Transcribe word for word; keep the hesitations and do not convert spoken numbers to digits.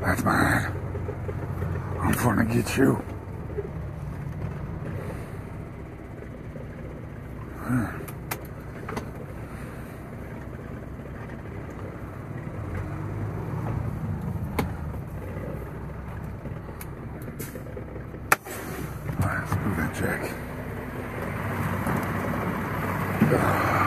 That's mine. I'm gonna get you. Huh. All right, let's move that jack. Ugh.